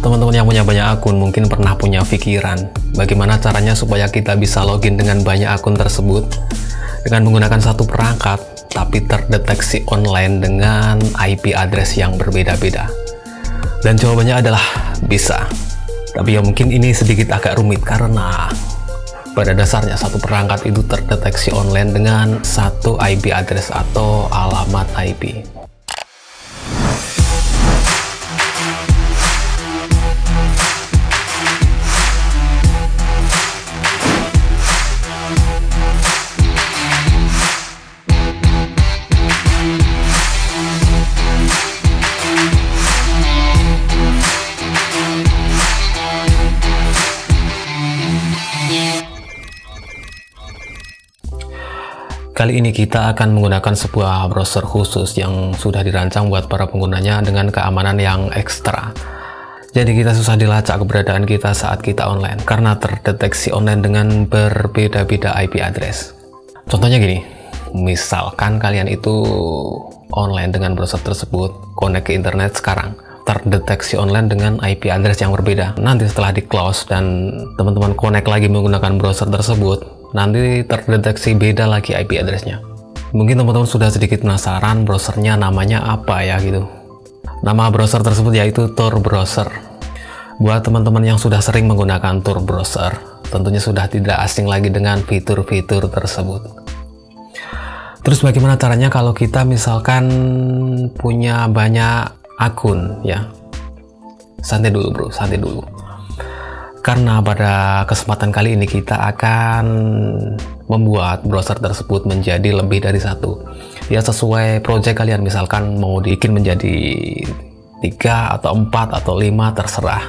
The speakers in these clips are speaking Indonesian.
Teman-teman yang punya banyak akun mungkin pernah punya pikiran bagaimana caranya supaya kita bisa login dengan banyak akun tersebut dengan menggunakan satu perangkat tapi terdeteksi online dengan IP address yang berbeda-beda. Dan jawabannya adalah bisa. Tapi ya mungkin ini sedikit agak rumit karena pada dasarnya satu perangkat itu terdeteksi online dengan satu IP address atau alamat IP. Kali ini kita akan menggunakan sebuah browser khusus yang sudah dirancang buat para penggunanya dengan keamanan yang ekstra. Jadi kita susah dilacak keberadaan kita saat kita online karena terdeteksi online dengan berbeda-beda IP address. Contohnya gini, misalkan kalian itu online dengan browser tersebut, connect ke internet sekarang, terdeteksi online dengan IP address yang berbeda. Nanti setelah di close dan teman-teman connect lagi menggunakan browser tersebut, nanti terdeteksi beda lagi IP address-nya. Mungkin teman-teman sudah sedikit penasaran browsernya namanya apa ya gitu. Nama browser tersebut yaitu Tor Browser. Buat teman-teman yang sudah sering menggunakan Tor Browser, tentunya sudah tidak asing lagi dengan fitur-fitur tersebut. Terus bagaimana caranya kalau kita misalkan punya banyak akun ya? Santai dulu bro, santai dulu. Karena pada kesempatan kali ini kita akan membuat browser tersebut menjadi lebih dari satu. Ya sesuai project kalian, misalkan mau bikin menjadi 3 atau 4 atau 5 terserah.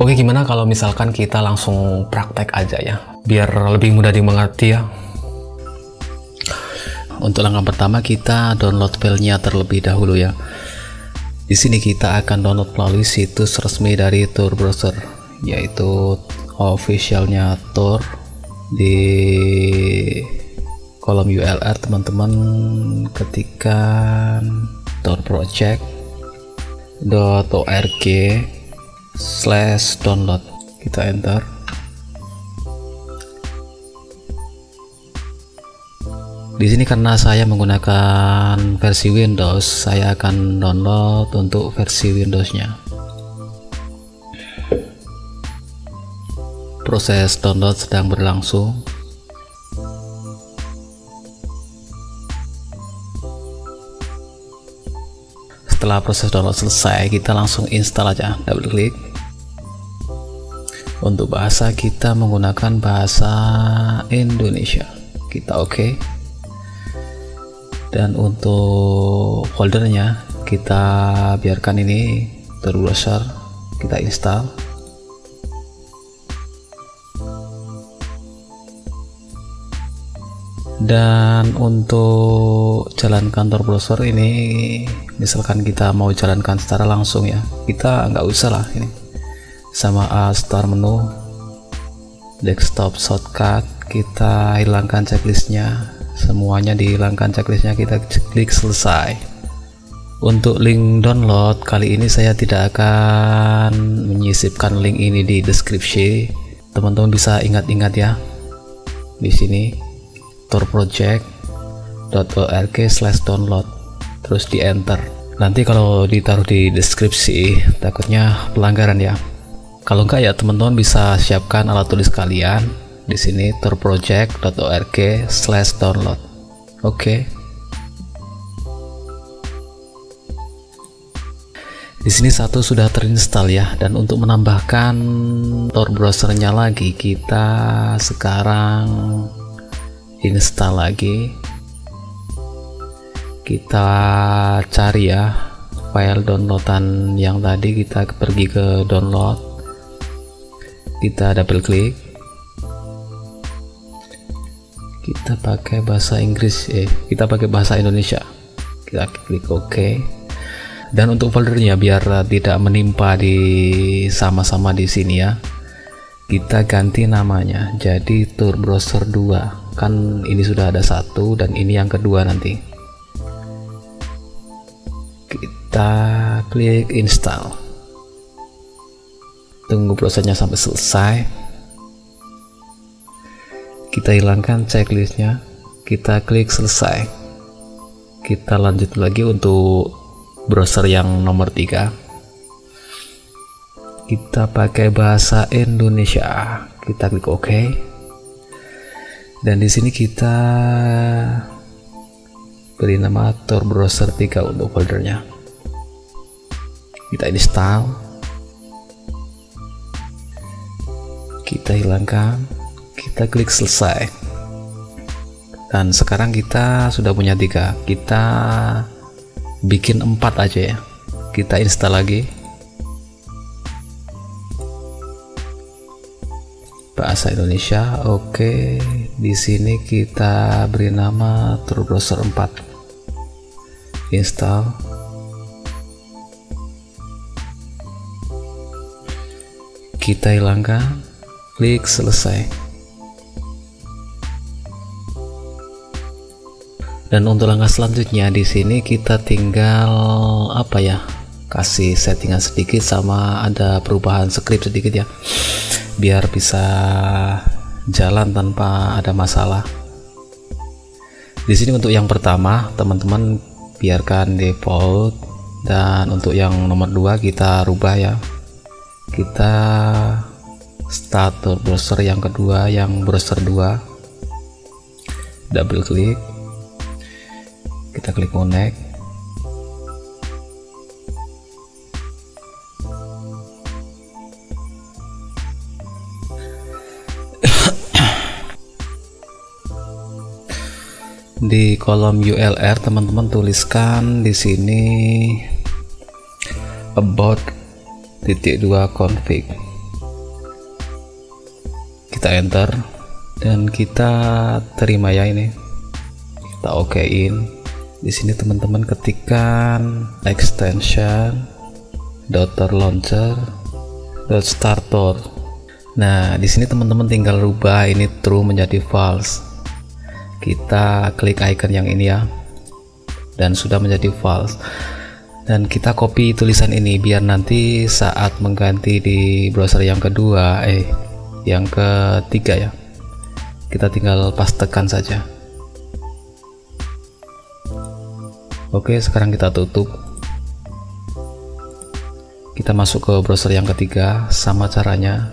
Oke, gimana kalau misalkan kita langsung praktek aja ya, biar lebih mudah dimengerti ya. Untuk langkah pertama kita download filenya terlebih dahulu ya. Di sini kita akan download melalui situs resmi dari Tor Browser, yaitu officialnya Tor. Di kolom URL teman-teman ketikkan torproject.org/download, kita enter. Di sini karena saya menggunakan versi Windows, saya akan download untuk versi Windows-nya. Proses download sedang berlangsung. Setelah proses download selesai, kita langsung install aja, double klik. Untuk bahasa kita menggunakan bahasa Indonesia, kita oke. Dan untuk foldernya kita biarkan ini Tor Browser, kita install. Dan untuk jalankan Tor Browser ini, misalkan kita mau jalankan secara langsung ya, kita nggak usah lah ini. Sama start menu, desktop shortcut, kita hilangkan checklistnya, semuanya dihilangkan checklistnya, kita klik selesai. Untuk link download kali ini saya tidak akan menyisipkan link ini di deskripsi, teman-teman bisa ingat-ingat ya. Di sini torproject.org/download, terus di enter. Nanti kalau ditaruh di deskripsi takutnya pelanggaran ya. Kalau enggak ya teman-teman bisa siapkan alat tulis kalian. Di sini torproject.org/download. Oke. Di sini satu sudah terinstall ya, dan untuk menambahkan Tor Browser-nya lagi kita sekarang install lagi, kita cari ya file downloadan yang tadi, kita pergi ke download, kita double klik, kita pakai bahasa Inggris, kita pakai bahasa Indonesia, kita klik OK. Dan untuk foldernya biar tidak menimpa di sama-sama di sini ya, kita ganti namanya jadi Tor Browser 2. Kan ini sudah ada satu dan ini yang kedua, nanti kita klik install. Tunggu prosesnya sampai selesai. Kita hilangkan checklistnya, kita klik selesai. Kita lanjut lagi untuk browser yang nomor 3. Kita pakai bahasa Indonesia, kita klik OK. Dan di sini kita beri nama Tor Browser 3 untuk foldernya. Kita install, kita hilangkan, kita klik selesai. Dan sekarang kita sudah punya 3, kita bikin 4 aja ya. Kita install lagi bahasa Indonesia. Oke, di sini kita beri nama Tor Browser 4, install. Kita hilangkan, klik selesai. Dan untuk langkah selanjutnya di sini kita tinggal apa ya? Kasih settingan sedikit sama ada perubahan script sedikit ya, biar bisa jalan tanpa ada masalah. Di sini untuk yang pertama teman-teman biarkan default, dan untuk yang nomor 2 kita rubah ya. Kita start browser yang kedua, yang browser 2, double klik, kita klik connect. Di kolom URL teman-teman tuliskan di sini about .2 config. Kita enter dan kita terima ya ini. Kita okein. Di sini teman-teman ketikkan extension .tor launcher .startor. Nah, di sini teman-teman tinggal rubah ini true menjadi false. Kita klik icon yang ini ya. Dan sudah menjadi false. Dan kita copy tulisan ini biar nanti saat mengganti di browser yang kedua, yang ketiga ya, kita tinggal pastekan saja. Oke, sekarang kita tutup. Kita masuk ke browser yang ketiga, sama caranya.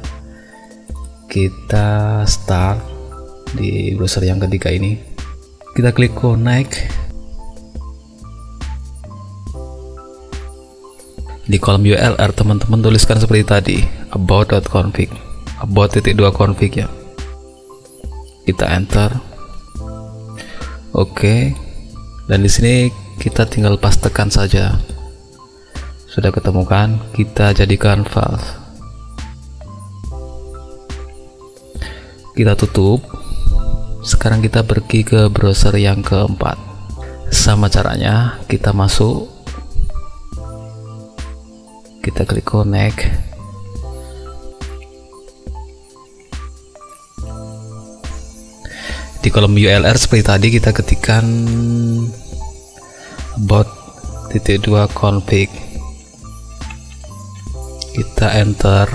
Kita start di browser yang ketiga ini. Kita klik connect. Di kolom URL teman-teman tuliskan seperti tadi, about.config, about.2 config ya. Kita enter. Oke. Dan di sini kita tinggal pastekan saja. Sudah ketemukan, kita jadikan false. Kita tutup. Sekarang kita pergi ke browser yang keempat. Sama caranya, kita masuk, kita klik connect. Di kolom URL seperti tadi kita ketikkan about.2 config. Kita enter.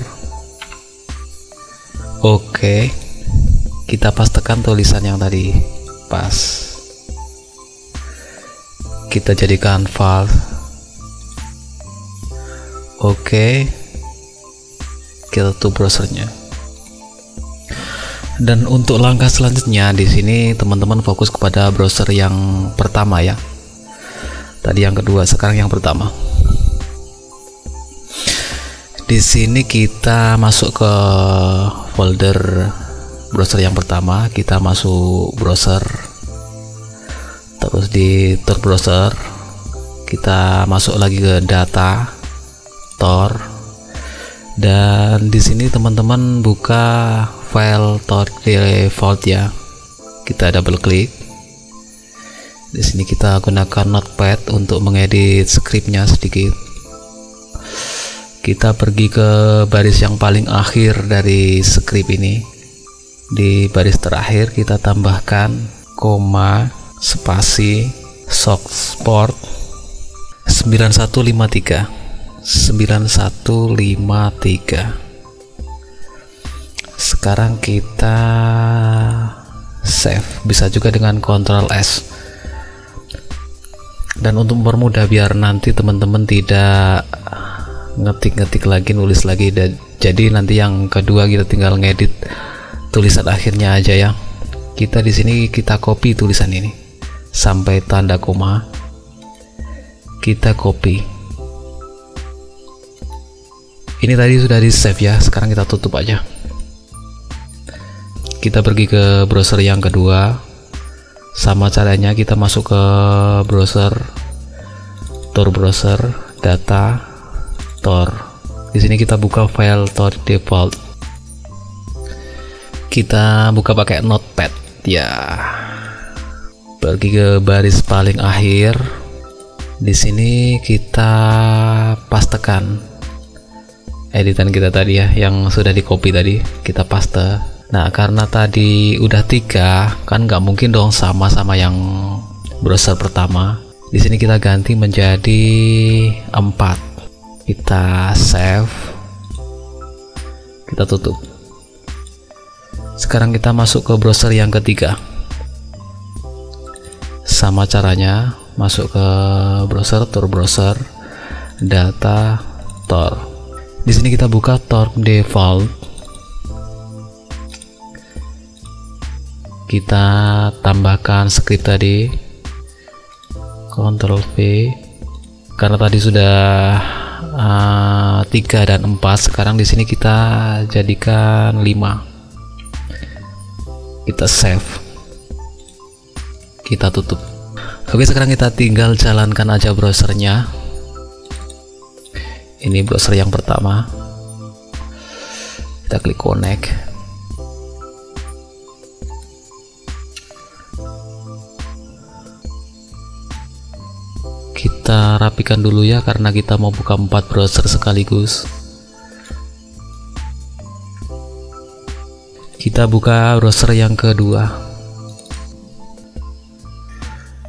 Oke. Kita pastekan tulisan yang tadi. Pas. Kita jadikan false. Oke, kita tutup browsernya. Dan untuk langkah selanjutnya di sini teman-teman fokus kepada browser yang pertama ya. Tadi yang kedua, sekarang yang pertama. Di sini kita masuk ke folder browser yang pertama, kita masuk browser, terus di Tor Browser kita masuk lagi ke data Tor, dan di sini teman-teman buka file Tor default ya. Kita double klik. Di sini kita gunakan Notepad untuk mengedit scriptnya sedikit. Kita pergi ke baris yang paling akhir dari script ini. Di baris terakhir kita tambahkan koma spasi sourceport 9153. Sekarang kita save, bisa juga dengan Ctrl S. Dan untuk mempermudah biar nanti teman-teman tidak ngetik-ngetik lagi, nulis lagi, jadi nanti yang kedua kita tinggal ngedit tulisan akhirnya aja ya. Kita di sini kita copy tulisan ini sampai tanda koma, kita copy. Ini tadi sudah di save ya, sekarang kita tutup aja. Kita pergi ke browser yang kedua, sama caranya kita masuk ke browser Tor Browser, data Tor. Di sini kita buka file Tor default, kita buka pakai Notepad ya. Pergi ke baris paling akhir, di sini kita pastekan editan kita tadi ya, yang sudah di copy tadi kita paste. Nah, karena tadi udah 3, kan nggak mungkin dong sama-sama yang browser pertama. Di sini kita ganti menjadi 4. Kita save, kita tutup. Sekarang kita masuk ke browser yang ketiga. Sama caranya, masuk ke browser Tor Browser, data Tor. Di sini kita buka Tor default. Kita tambahkan script tadi, Ctrl V, karena tadi sudah 3 dan 4, sekarang di sini kita jadikan 5. Kita save, kita tutup. Oke, sekarang kita tinggal jalankan aja browsernya. Ini browser yang pertama, kita klik connect. Kita rapikan dulu ya, karena kita mau buka 4 browser sekaligus. Kita buka browser yang kedua.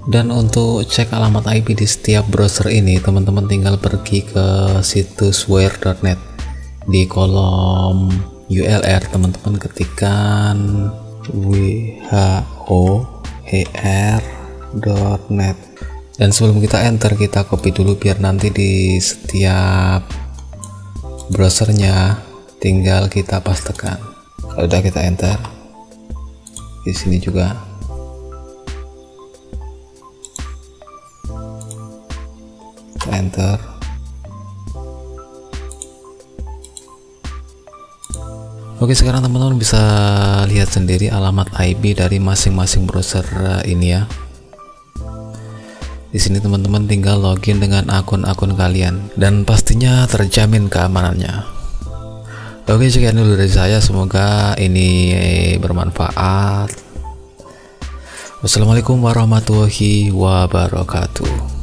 Dan untuk cek alamat IP di setiap browser ini, teman-teman tinggal pergi ke situs whoer.net. Di kolom URL teman-teman ketikkan whoer.net. Dan sebelum kita enter, kita copy dulu biar nanti di setiap browsernya tinggal kita pastekan. Kalau udah kita enter, di sini juga kita enter. Oke, sekarang teman-teman bisa lihat sendiri alamat IP dari masing-masing browser ini ya. Di sini teman-teman tinggal login dengan akun-akun kalian dan pastinya terjamin keamanannya. Oke, sekian dulu dari saya, semoga ini bermanfaat. Wassalamualaikum warahmatullahi wabarakatuh.